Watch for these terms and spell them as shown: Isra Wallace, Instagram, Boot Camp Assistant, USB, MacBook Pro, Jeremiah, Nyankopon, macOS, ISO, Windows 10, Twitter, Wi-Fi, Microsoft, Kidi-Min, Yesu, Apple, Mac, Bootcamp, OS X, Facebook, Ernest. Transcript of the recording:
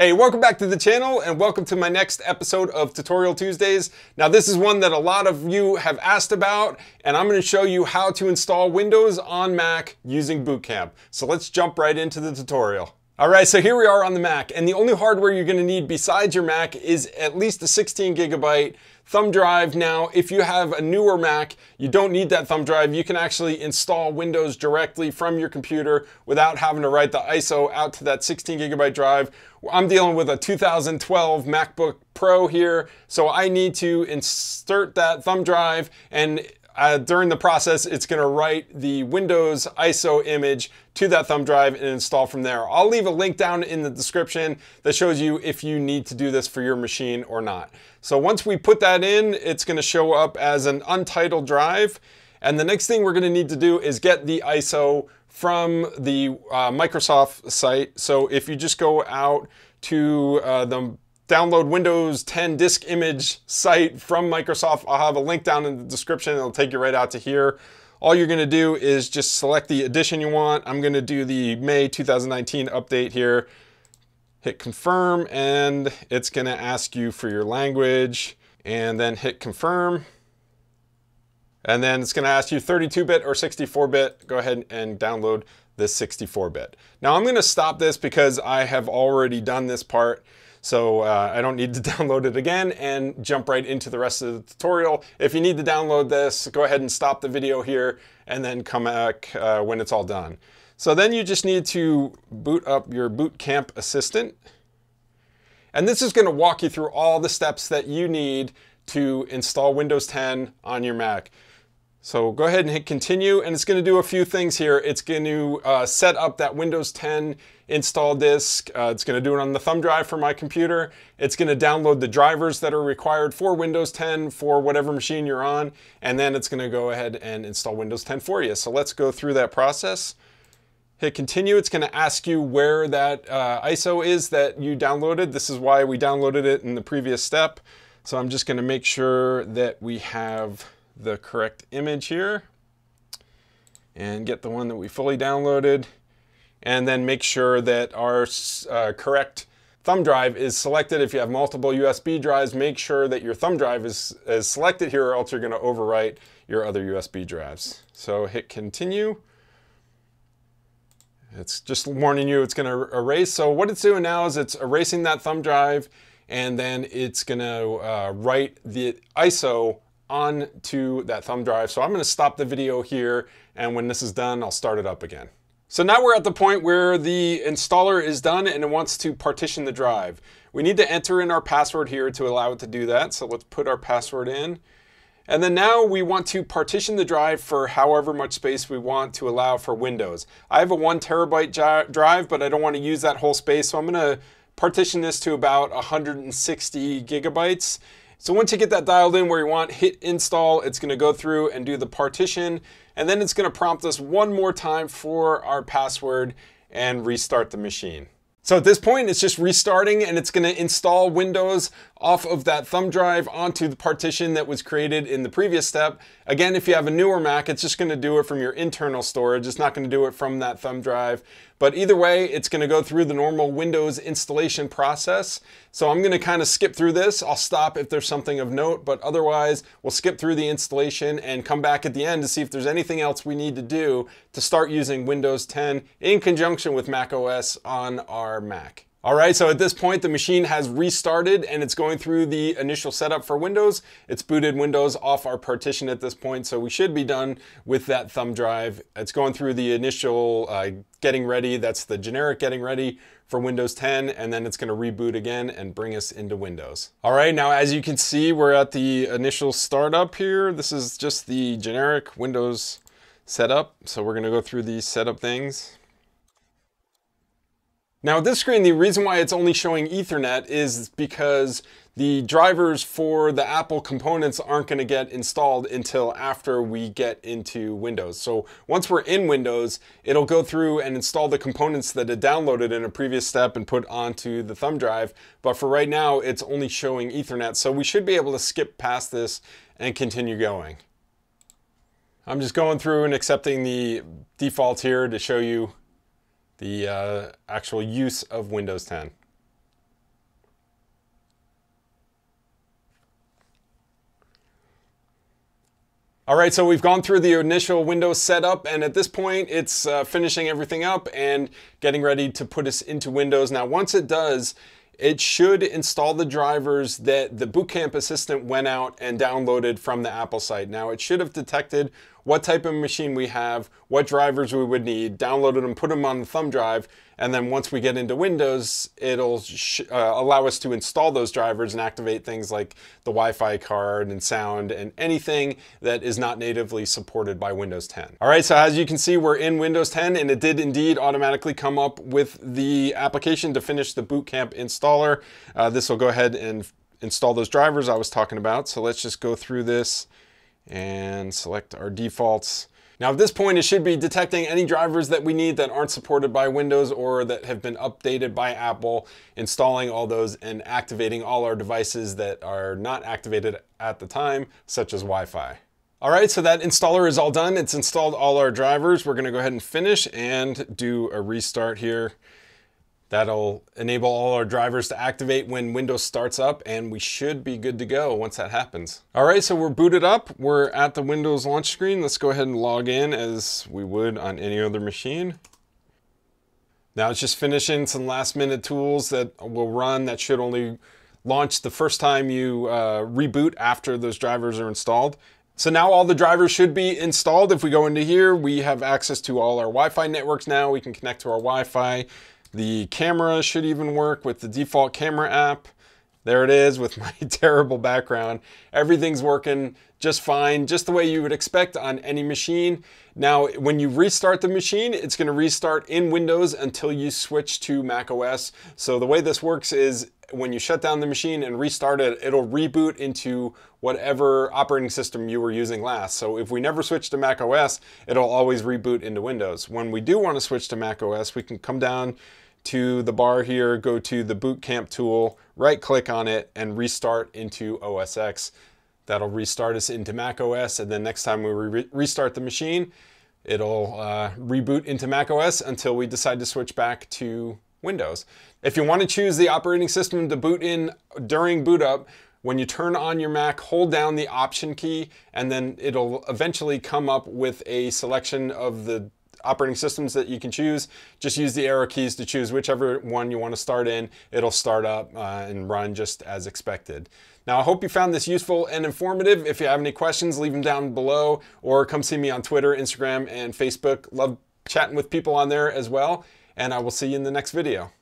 Hey, welcome back to the channel and welcome to my next episode of Tutorial Tuesdays. Now this is one that a lot of you have asked about, and I'm going to show you how to install Windows on Mac using Boot Camp. So let's jump right into the tutorial. All right, so here we are on the Mac, and the only hardware you're going to need besides your Mac is at least a 16-gigabyte thumb drive. Now, if you have a newer Mac, you don't need that thumb drive. You can actually install Windows directly from your computer without having to write the ISO out to that 16-gigabyte drive. I'm dealing with a 2012 MacBook Pro here, so I need to insert that thumb drive, and during the process, it's going to write the Windows ISO image to that thumb drive and install from there. I'll leave a link down in the description that shows you if you need to do this for your machine or not. So once we put that in, it's going to show up as an untitled drive. And the next thing we're going to need to do is get the ISO from the Microsoft site. So if you just go out to the download Windows 10 disk image site from Microsoft. I'll have a link down in the description. It'll take you right out to here. All you're going to do is just select the edition you want. I'm going to do the May 2019 update here. Hit confirm, and it's going to ask you for your language, and then hit confirm. And then it's going to ask you 32-bit or 64-bit. Go ahead and download this 64-bit. Now I'm going to stop this because I have already done this part. So I don't need to download it again and jump right into the rest of the tutorial. If you need to download this, go ahead and stop the video here and then come back when it's all done. So then you just need to boot up your Boot Camp Assistant. And this is going to walk you through all the steps that you need to install Windows 10 on your Mac. So go ahead and hit continue, and it's going to do a few things here. It's going to set up that Windows 10 install disk. It's going to do it on the thumb drive for my computer. It's going to download the drivers that are required for Windows 10 for whatever machine you're on, and then it's going to go ahead and install Windows 10 for you. So let's go through that process. Hit continue. It's going to ask you where that ISO is that you downloaded. This is why we downloaded it in the previous step. So I'm just going to make sure that we have the correct image here and get the one that we fully downloaded, and then make sure that our correct thumb drive is selected. If you have multiple USB drives, make sure that your thumb drive is selected here, or else you're going to overwrite your other USB drives. So hit continue. It's just warning you it's going to erase. So what it's doing now is it's erasing that thumb drive, and then it's going to write the ISO onto that thumb drive. So I'm going to stop the video here, and when this is done, I'll start it up again. So now we're at the point where the installer is done and it wants to partition the drive. We need to enter in our password here to allow it to do that. So let's put our password in. And then now we want to partition the drive for however much space we want to allow for Windows. I have a 1 terabyte drive, but I don't want to use that whole space. So I'm going to partition this to about 160 gigabytes. So once you get that dialed in where you want, hit install. It's going to go through and do the partition, and then it's going to prompt us one more time for our password and restart the machine. So at this point, it's just restarting, and it's going to install Windows off of that thumb drive onto the partition that was created in the previous step. Again, if you have a newer Mac, it's just going to do it from your internal storage. It's not going to do it from that thumb drive. But either way, it's going to go through the normal Windows installation process. So I'm going to kind of skip through this. I'll stop if there's something of note, but otherwise we'll skip through the installation and come back at the end to see if there's anything else we need to do to start using Windows 10 in conjunction with macOS on our Mac. All right, so at this point, the machine has restarted and it's going through the initial setup for Windows. It's booted Windows off our partition at this point, so we should be done with that thumb drive. It's going through the initial getting ready. That's the generic getting ready for Windows 10, and then it's going to reboot again and bring us into Windows. All right, now as you can see, we're at the initial startup here. This is just the generic Windows setup, so we're going to go through these setup things. Now at this screen, the reason why it's only showing Ethernet is because the drivers for the Apple components aren't going to get installed until after we get into Windows. So once we're in Windows, it'll go through and install the components that it downloaded in a previous step and put onto the thumb drive. But for right now, it's only showing Ethernet. So we should be able to skip past this and continue going. I'm just going through and accepting the default here to show you the actual use of Windows 10. All right, so we've gone through the initial Windows setup, and at this point, it's finishing everything up and getting ready to put us into Windows. Now, once it does, it should install the drivers that the Boot Camp Assistant went out and downloaded from the Apple site. Now, it should have detected what type of machine we have, what drivers we would need, downloaded them, put them on the thumb drive, and then once we get into Windows, it'll allow us to install those drivers and activate things like the Wi-Fi card and sound and anything that is not natively supported by Windows 10. All right, so as you can see, we're in Windows 10, and it did indeed automatically come up with the application to finish the Boot Camp installer. This will go ahead and install those drivers I was talking about. So let's just go through this and select our defaults. Now at this point, it should be detecting any drivers that we need that aren't supported by Windows or that have been updated by Apple, installing all those and activating all our devices that are not activated at the time, such as Wi-Fi. All right, so that installer is all done. It's installed all our drivers. We're gonna go ahead and finish and do a restart here. That'll enable all our drivers to activate when Windows starts up, and we should be good to go once that happens. All right, so we're booted up. We're at the Windows launch screen. Let's go ahead and log in as we would on any other machine. Now it's just finishing some last minute tools that will run. That should only launch the first time you reboot after those drivers are installed. So now all the drivers should be installed. If we go into here, we have access to all our Wi-Fi networks now. We can connect to our Wi-Fi. The camera should even work with the default camera app. There it is with my terrible background. Everything's working just fine, just the way you would expect on any machine. Now, when you restart the machine, it's gonna restart in Windows until you switch to macOS. So the way this works is when you shut down the machine and restart it, it'll reboot into whatever operating system you were using last. So if we never switch to macOS, it'll always reboot into Windows. When we do want to switch to macOS, we can come down to the bar here, go to the Boot Camp tool, right click on it, and restart into OS X. That'll restart us into macOS, and then next time we restart the machine, it'll reboot into macOS until we decide to switch back to Windows. If you want to choose the operating system to boot in during boot up, when you turn on your Mac, hold down the Option key, and then it'll eventually come up with a selection of the operating systems that you can choose. Just use the arrow keys to choose whichever one you want to start in. It'll start up and run just as expected. Now, I hope you found this useful and informative. If you have any questions, leave them down below, or come see me on Twitter, Instagram, and Facebook. Love chatting with people on there as well, and I will see you in the next video.